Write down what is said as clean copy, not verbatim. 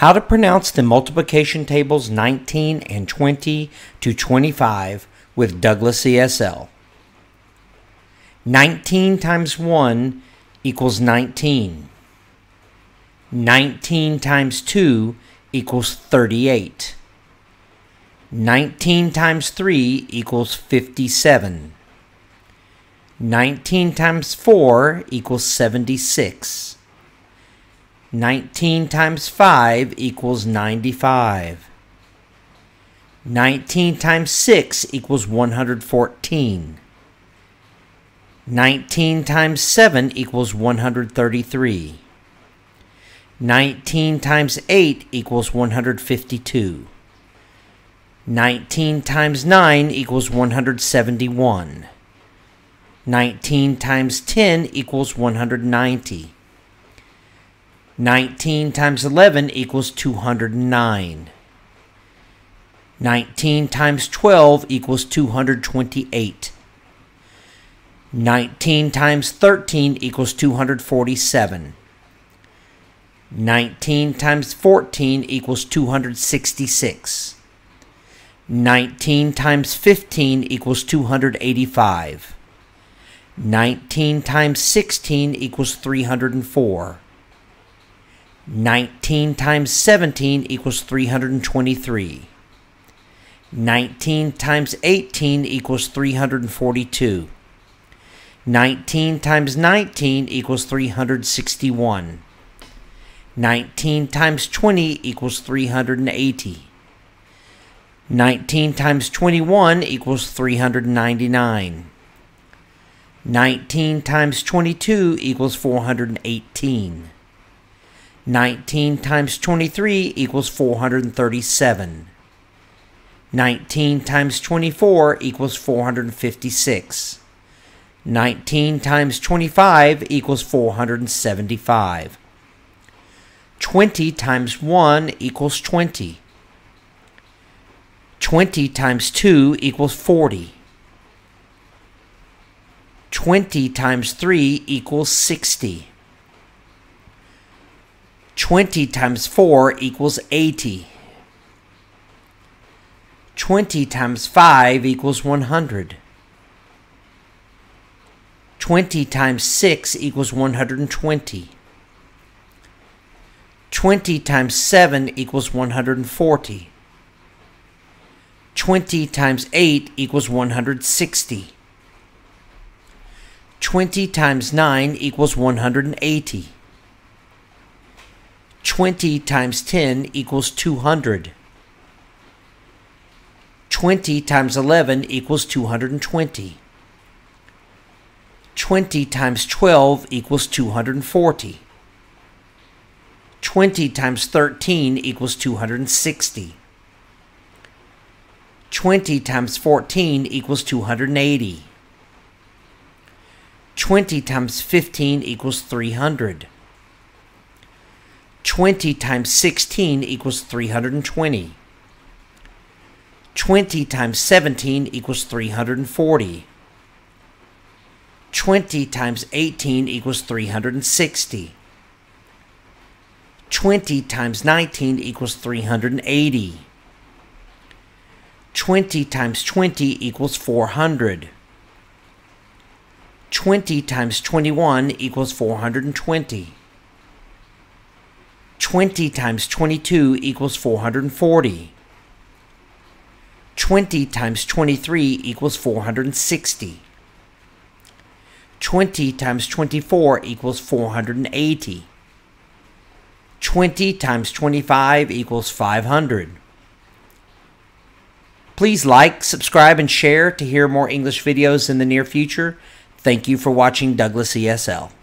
How to pronounce the multiplication tables 19 and 20 to 25 with Douglas ESL. 19 times 1 equals 19. 19 times 2 equals 38. 19 times 3 equals 57. 19 times 4 equals 76. 19 times 5 equals 95. 19 times 6 equals 114. 19 times 7 equals 133. 19 times 8 equals 152. 19 times 9 equals 171. 19 times 10 equals 190. 19 times 11 equals 209. 19 times 12 equals 228. 19 times 13 equals 247. 19 times 14 equals 266. 19 times 15 equals 285. 19 times 16 equals 304. 19 times 17 equals 323. 19 times 18 equals 342. 19 times 19 equals 361. 19 times 20 equals 380. 19 times 21 equals 399. 19 times 22 equals 418. 19 times 23 equals 437. 19 times 24 equals 456. 19 times 25 equals 475. 20 times 1 equals 20. 20 times 2 equals 40. 20 times 3 equals 60. 20 times 4 equals 80. 20 times 5 equals 100. 20 times 6 equals 120. 20 times 7 equals 140. 20 times 8 equals 160. 20 times 9 equals 180. 20 times 10 equals 200. 20 times 11 equals 220. 20 times 12 equals 240. 20 times 13 equals 260. 20 times 14 equals 280. 20 times 15 equals 300. 20 times 16 equals 320. 20 times 17 equals 340. 20 times 18 equals 360. 20 times 19 equals 380. 20 times 20 equals 400. 20 times 21 equals 420. 20 times 22 equals 440. 20 times 23 equals 460. 20 times 24 equals 480. 20 times 25 equals 500. Please like, subscribe, and share to hear more English videos in the near future. Thank you for watching Douglas ESL.